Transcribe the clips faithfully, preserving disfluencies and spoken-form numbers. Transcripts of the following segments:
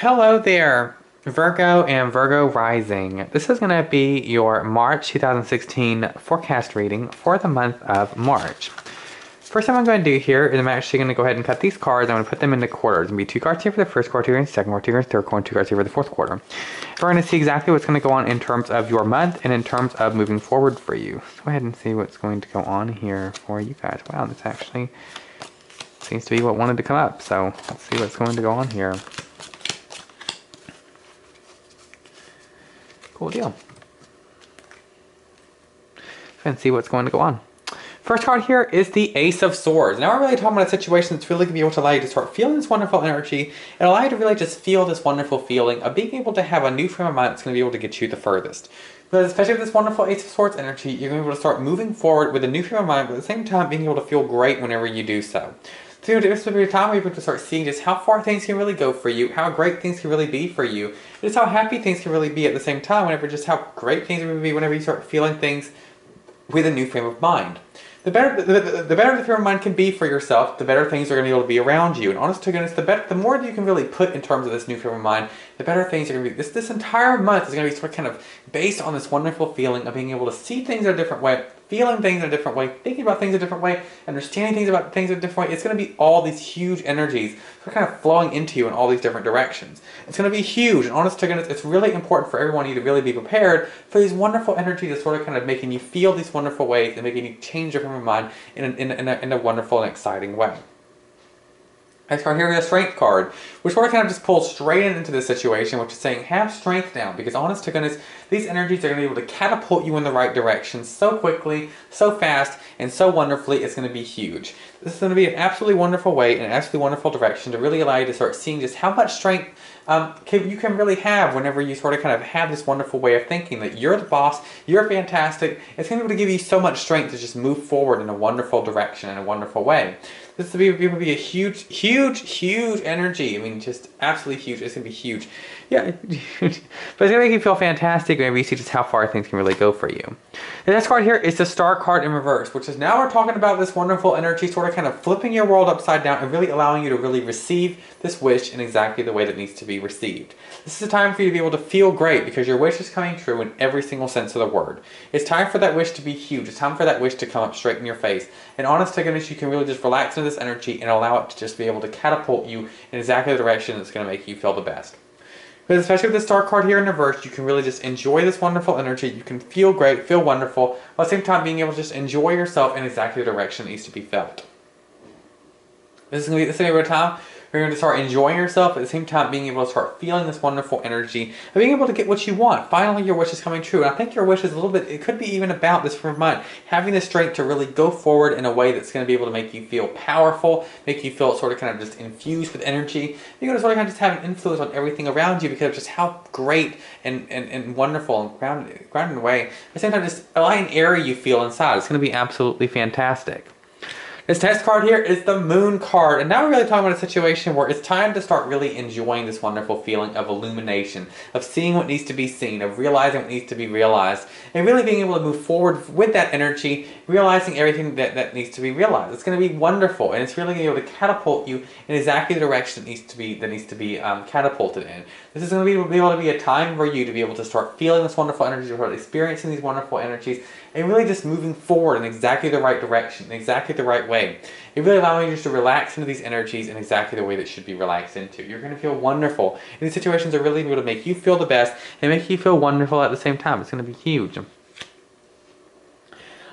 Hello there, Virgo and Virgo rising. This is going to be your March two thousand sixteen forecast reading for the month of March. First thing I'm going to do here is I'm actually going to go ahead and cut these cards. I'm going to put them into quarters. There's going to be two cards here for the first quarter, two here for the second quarter, two here for the third quarter, two cards here for the fourth quarter. We're going to see exactly what's going to go on in terms of your month and in terms of moving forward for you. Let's go ahead and see what's going to go on here for you guys. Wow, this actually seems to be what wanted to come up. So let's see what's going to go on here. Cool deal. Let's see what's going to go on. First card here is the Ace of Swords. Now we're really talking about a situation that's really going to be able to allow you to start feeling this wonderful energy and allow you to really just feel this wonderful feeling of being able to have a new frame of mind that's going to be able to get you the furthest. Because especially with this wonderful Ace of Swords energy, you're going to be able to start moving forward with a new frame of mind, but at the same time being able to feel great whenever you do so. So this will be a time where you're going to start seeing just how far things can really go for you, how great things can really be for you, and just how happy things can really be at the same time, whenever just how great things will be whenever you start feeling things with a new frame of mind. The better the, the, the better the frame of mind can be for yourself, the better things are going to be able to be around you. And honest to goodness, the better, the more you can really put in terms of this new frame of mind, the better things are going to be. This this entire month is going to be sort of kind of based on this wonderful feeling of being able to see things in a different way, feeling things in a different way, thinking about things in a different way, understanding things about things in a different way. It's going to be all these huge energies that are kind of flowing into you in all these different directions. It's going to be huge, and honest to goodness, it's really important for everyone of you to really be prepared for these wonderful energies that's sort of kind of making you feel these wonderful ways and making you change your frame of mind in, an, in, a, in, a, in a wonderful and exciting way. Next card here is a Strength card, which sort of kind of just pulls straight into this situation, which is saying have strength now, because honest to goodness, these energies are going to be able to catapult you in the right direction so quickly, so fast, and so wonderfully. It's going to be huge. This is going to be an absolutely wonderful way and an absolutely wonderful direction to really allow you to start seeing just how much strength um, can, you can really have whenever you sort of kind of have this wonderful way of thinking that you're the boss, you're fantastic. It's going to be able to give you so much strength to just move forward in a wonderful direction, in a wonderful way. This will be, will be a huge, huge, huge energy. I mean, just absolutely huge. It's going to be huge. Yeah, but it's going to make you feel fantastic whenever you see just how far things can really go for you. The next card here is the Star card in reverse, which is now we're talking about this wonderful energy sort of kind of flipping your world upside down and really allowing you to really receive this wish in exactly the way that needs to be received. This is a time for you to be able to feel great because your wish is coming true in every single sense of the word. It's time for that wish to be huge. It's time for that wish to come up straight in your face. And honest to goodness, you can really just relax into this energy and allow it to just be able to catapult you in exactly the direction that's going to make you feel the best. Because especially with the Star card here in reverse, you can really just enjoy this wonderful energy. You can feel great, feel wonderful, while at the same time being able to just enjoy yourself in exactly the direction it needs to be felt. This is going to be the same over time. You're going to start enjoying yourself, at the same time being able to start feeling this wonderful energy and being able to get what you want. Finally, your wish is coming true. And I think your wish is a little bit, it could be even about this frame of mind, having the strength to really go forward in a way that's going to be able to make you feel powerful, make you feel sort of kind of just infused with energy. You're going to sort of kind of just have an influence on everything around you because of just how great and, and, and wonderful and grounded, grounded away. At the same time, just a light and airy you feel inside. It's going to be absolutely fantastic. This next card here is the Moon card, and now we're really talking about a situation where it's time to start really enjoying this wonderful feeling of illumination, of seeing what needs to be seen, of realizing what needs to be realized, and really being able to move forward with that energy, realizing everything that, that needs to be realized. It's going to be wonderful, and it's really going to be able to catapult you in exactly the direction that needs to be, that needs to be um, catapulted in. This is going to be, be able to be a time for you to be able to start feeling this wonderful energy, start experiencing these wonderful energies, and really just moving forward in exactly the right direction, in exactly the right way. It really allows you just to relax into these energies in exactly the way that should be relaxed into. You're going to feel wonderful. And these situations are really able to make you feel the best and make you feel wonderful at the same time. It's going to be huge.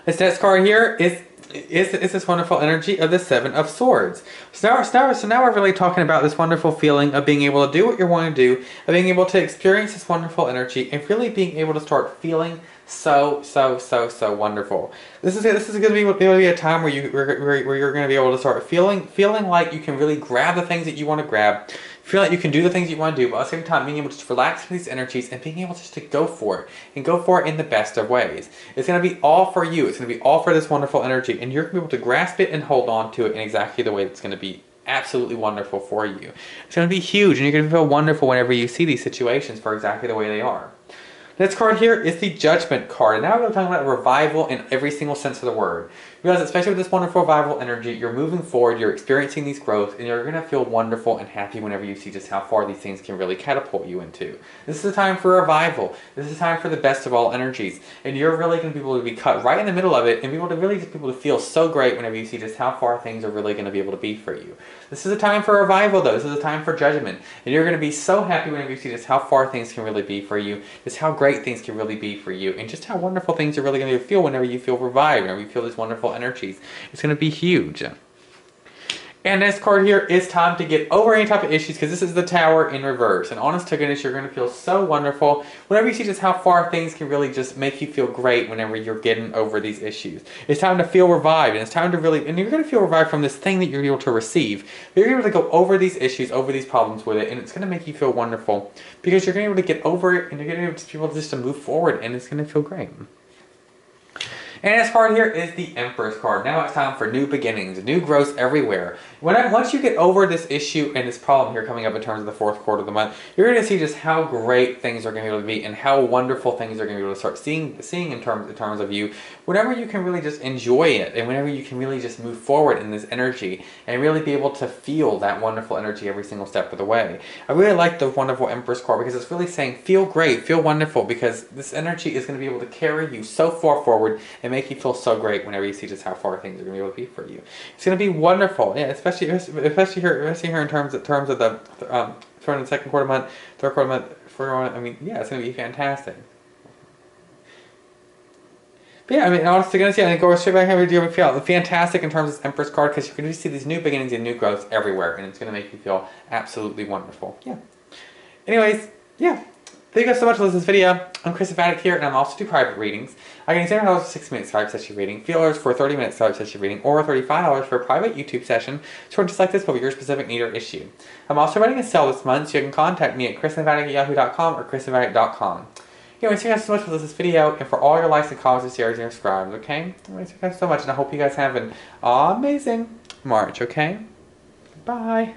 This next card here is Is, is this wonderful energy of the Seven of Swords. So now, so, now, so now we're really talking about this wonderful feeling of being able to do what you want to do, of being able to experience this wonderful energy, and really being able to start feeling so, so, so, so wonderful. This is this is going to be, be a time where, you, where, where you're going to be able to start feeling, feeling like you can really grab the things that you want to grab, feel like you can do the things you want to do, but at the same time being able to just relax these energies and being able just to go for it, and go for it in the best of ways. It's going to be all for you. It's going to be all for this wonderful energy, and you're going to be able to grasp it and hold on to it in exactly the way that's going to be absolutely wonderful for you. It's going to be huge, and you're going to feel wonderful whenever you see these situations for exactly the way they are. Next card here is the Judgment card, and now we're talking about revival in every single sense of the word. Because especially with this wonderful revival energy, you're moving forward, you're experiencing these growths, and you're going to feel wonderful and happy whenever you see just how far these things can really catapult you into. This is a time for revival. This is a time for the best of all energies. And you're really going to be able to be cut right in the middle of it and be able to really just be able to feel so great whenever you see just how far things are really going to be able to be for you. This is a time for revival though. This is a time for judgment. And you're going to be so happy whenever you see just how far things can really be for you, just how great things can really be for you, and just how wonderful things are really going to feel whenever you feel revived, whenever you feel this wonderful energies. It's going to be huge. And this card here is time to get over any type of issues, because this is the Tower in reverse. And honest to goodness, you're going to feel so wonderful whenever you see just how far things can really just make you feel great whenever you're getting over these issues. It's time to feel revived, and it's time to really, and you're going to feel revived from this thing that you're able to receive. But you're able to go over these issues, over these problems with it, and it's going to make you feel wonderful because you're going to be able to get over it, and you're going to be able to just to move forward, and it's going to feel great. And this card here is the Empress card. Now it's time for new beginnings, new growth everywhere. When I, once you get over this issue and this problem here coming up in terms of the fourth quarter of the month, you're going to see just how great things are going to be able to be and how wonderful things are going to be able to start seeing, seeing in terms, in terms of you. Whenever you can really just enjoy it, and whenever you can really just move forward in this energy and really be able to feel that wonderful energy every single step of the way. I really like the wonderful Empress card because it's really saying feel great, feel wonderful, because this energy is going to be able to carry you so far forward and make you feel so great whenever you see just how far things are going to be able to be for you. It's going to be wonderful, yeah, especially especially here, especially here in terms of terms of the um, sort of the second quarter month, third quarter month, fourth quarter month. I mean, yeah, it's going to be fantastic. But yeah, I mean, honestly, gonna see, I think go straight back and you feel fantastic in terms of this Empress card, because you're going to see these new beginnings and new growths everywhere, and it's going to make you feel absolutely wonderful. Yeah. Anyways, yeah. Thank you guys so much for listening to this video. I'm Krisenvatic here, and I'm also do private readings. I can examine dollars for six minutes private session reading, three dollars for a thirty minute private session reading, or thirty-five dollars for a private YouTube session, sort of just like this, but with your specific need or issue. I'm also running a sale this month, so you can contact me at krisenvatic at yahoo dot com or krisenvatic dot com. Anyway, thank you guys so much for listening to this video, and for all your likes and comments and shares and subscribes, okay? Anyway, thank you guys so much, and I hope you guys have an amazing March, okay? Bye!